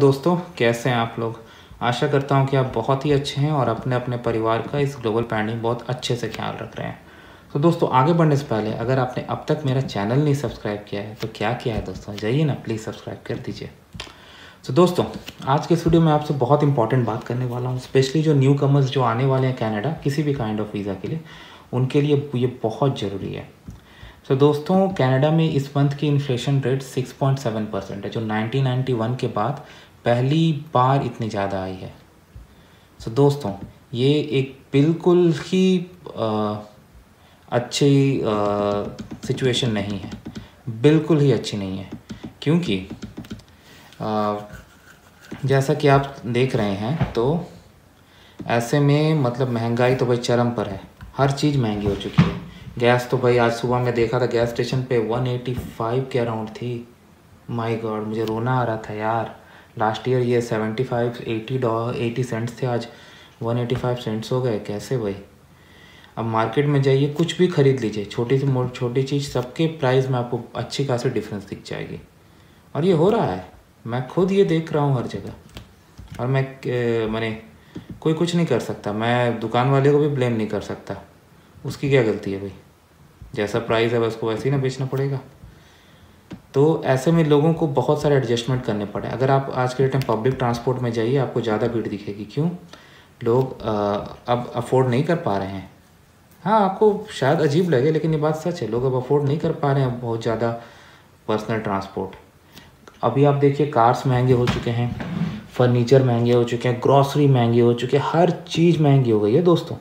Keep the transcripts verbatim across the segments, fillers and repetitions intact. दोस्तों, कैसे हैं आप लोग। आशा करता हूं कि आप बहुत ही अच्छे हैं और अपने अपने परिवार का इस ग्लोबल पैंडेमिक बहुत अच्छे से ख्याल रख रहे हैं। तो दोस्तों, आगे बढ़ने से पहले अगर आपने अब तक मेरा चैनल नहीं सब्सक्राइब किया है तो क्या किया है दोस्तों, जाइए ना प्लीज़ सब्सक्राइब कर दीजिए। तो दोस्तों, आज के इस वीडियो में आपसे बहुत इंपॉर्टेंट बात करने वाला हूँ, स्पेशली जो न्यू कमर्स जो आने वाले हैं कैनेडा किसी भी काइंड ऑफ वीज़ा के लिए, उनके लिए ये बहुत ज़रूरी है। तो दोस्तों, कनाडा में इस मंथ की inflation rate six point seven percent है, जो नाइनटीन नाइंटी वन के बाद पहली बार इतनी ज़्यादा आई है। तो दोस्तों, ये एक बिल्कुल ही आ, अच्छी सिचुएशन नहीं है, बिल्कुल ही अच्छी नहीं है, क्योंकि आ, जैसा कि आप देख रहे हैं तो ऐसे में मतलब महंगाई तो भाई चरम पर है, हर चीज़ महंगी हो चुकी है। गैस तो भाई आज सुबह मैं देखा था गैस स्टेशन पे वन एटी फाइव के अराउंड थी। माय गॉड, मुझे रोना आ रहा था यार। लास्ट ईयर ये seventy five eighty dollar eighty cents थे, आज वन एटी फाइव सेंट्स हो गए। कैसे भाई, अब मार्केट में जाइए, कुछ भी ख़रीद लीजिए, छोटी से मोटी छोटी चीज़, सबके प्राइस में आपको अच्छी खासी डिफरेंस दिख जाएगी। और ये हो रहा है, मैं खुद ये देख रहा हूँ हर जगह। और मैं मैंने कोई कुछ नहीं कर सकता, मैं दुकान वाले को भी ब्लेम नहीं कर सकता, उसकी क्या गलती है भाई, जैसा प्राइस है उसको वैसे ही ना बेचना पड़ेगा। तो ऐसे में लोगों को बहुत सारे एडजस्टमेंट करने पड़े। अगर आप आज के डेट में पब्लिक ट्रांसपोर्ट में जाइए, आपको ज़्यादा भीड़ दिखेगी। क्यों? लोग आ, अब अफोर्ड नहीं कर पा रहे हैं। हाँ, आपको शायद अजीब लगे लेकिन ये बात सच है, लोग अब अफोर्ड नहीं कर पा रहे हैं बहुत ज़्यादा पर्सनल ट्रांसपोर्ट। अभी आप देखिए, कार्स महंगे हो चुके हैं, फर्नीचर महंगे हो चुके हैं, ग्रॉसरी महंगी हो चुकी है, हर चीज़ महंगी हो गई है दोस्तों।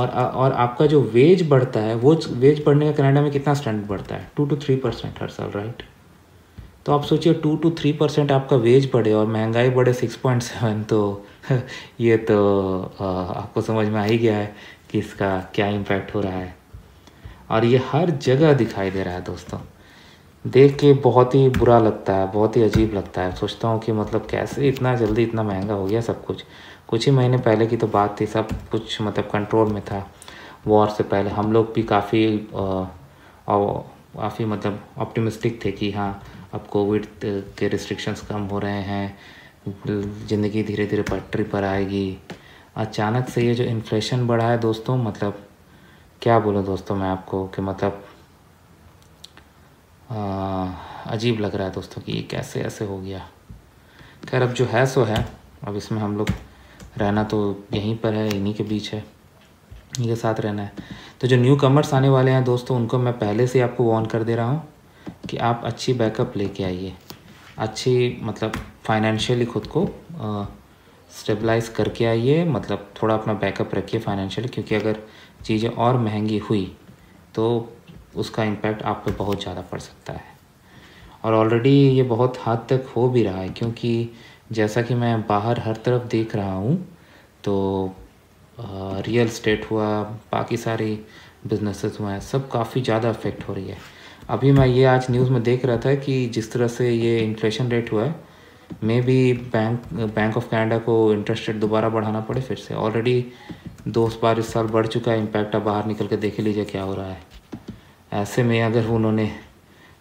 और और आपका जो वेज बढ़ता है, वो वेज बढ़ने का कनाडा में कितना स्टैंड बढ़ता है, टू टू थ्री परसेंट हर साल, राइट। तो आप सोचिए, टू टू थ्री परसेंट आपका वेज बढ़े और महंगाई बढ़े सिक्स पॉइंट सेवन, तो ये तो आपको समझ में आ ही गया है कि इसका क्या इम्पैक्ट हो रहा है। और ये हर जगह दिखाई दे रहा है दोस्तों, देख के बहुत ही बुरा लगता है, बहुत ही अजीब लगता है। सोचता हूँ कि मतलब कैसे इतना जल्दी इतना महंगा हो गया सब कुछ। कुछ ही महीने पहले की तो बात थी, सब कुछ मतलब कंट्रोल में था। वॉर से पहले हम लोग भी काफ़ी काफ़ी मतलब ऑप्टिमिस्टिक थे कि हाँ, अब कोविड के रिस्ट्रिक्शंस कम हो रहे हैं, ज़िंदगी धीरे धीरे पटरी पर आएगी। अचानक से ये जो इन्फ्लेशन बढ़ा है दोस्तों, मतलब क्या बोलूँ दोस्तों मैं आपको, कि मतलब आ, अजीब लग रहा है दोस्तों कि ये कैसे ऐसे हो गया। खैर, अब जो है सो है, अब इसमें हम लोग रहना तो यहीं पर है, इन्हीं के बीच है, इन्हीं के साथ रहना है। तो जो न्यू कमर्स आने वाले हैं दोस्तों, उनको मैं पहले से आपको वार्न कर दे रहा हूँ कि आप अच्छी बैकअप लेके आइए, अच्छी मतलब फाइनेंशियली ख़ुद को स्टेबलाइज करके आइए, मतलब थोड़ा अपना बैकअप रखिए फाइनेंशियली, क्योंकि अगर चीज़ें और महंगी हुई तो उसका इम्पैक्ट आप पे बहुत ज़्यादा पड़ सकता है। और ऑलरेडी ये बहुत हद तक हो भी रहा है, क्योंकि जैसा कि मैं बाहर हर तरफ देख रहा हूँ तो आ, रियल स्टेट हुआ, बाकी सारी बिजनेसेस हुए हैं, सब काफ़ी ज़्यादा अफेक्ट हो रही है। अभी मैं ये आज न्यूज़ में देख रहा था कि जिस तरह से ये इन्फ्लेशन रेट हुआ है, maybe bank bank of Canada को इंटरेस्ट रेट दोबारा बढ़ाना पड़े फिर से। ऑलरेडी दो बार इस साल बढ़ चुका है इम्पैक्ट, अब बाहर निकल के देख लीजिए क्या हो रहा है। ऐसे में अगर उन्होंने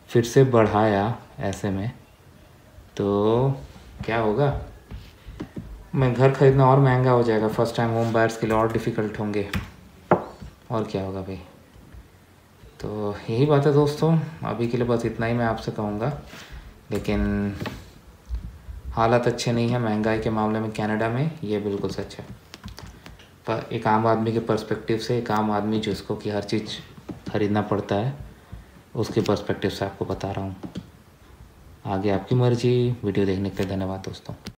फिर से बढ़ाया ऐसे में तो क्या होगा, मैं घर खरीदना और महंगा हो जाएगा, फर्स्ट टाइम होम बायर्स के लिए और डिफ़िकल्ट होंगे, और क्या होगा भाई। तो यही बात है दोस्तों, अभी के लिए बस इतना ही मैं आपसे कहूँगा। लेकिन हालात अच्छे नहीं है महंगाई के मामले में कनाडा में, ये बिल्कुल सच है। पर एक आम आदमी के पर्सपेक्टिव से, एक आम आदमी जिसको कि हर चीज़ खरीदना पड़ता है, उसके पर्सपेक्टिव से आपको बता रहा हूँ। आगे आपकी मर्जी। वीडियो देखने के लिए धन्यवाद दोस्तों।